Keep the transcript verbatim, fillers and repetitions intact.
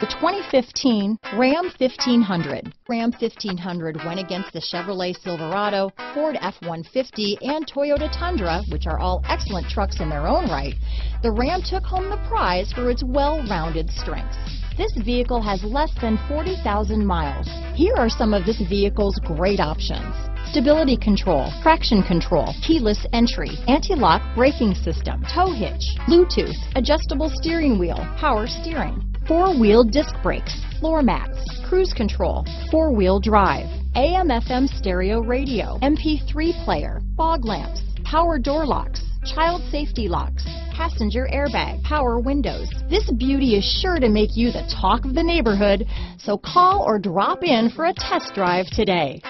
The twenty fifteen Ram fifteen hundred. Ram fifteen hundred went against the Chevrolet Silverado, Ford F one fifty, and Toyota Tundra, which are all excellent trucks in their own right. The Ram took home the prize for its well-rounded strengths. This vehicle has less than forty thousand miles. Here are some of this vehicle's great options: stability control, traction control, keyless entry, anti-lock braking system, tow hitch, Bluetooth, adjustable steering wheel, power steering, four-wheel disc brakes, floor mats, cruise control, four-wheel drive, A M F M stereo radio, M P three player, fog lamps, power door locks, child safety locks, passenger airbag, power windows. This beauty is sure to make you the talk of the neighborhood, so call or drop in for a test drive today.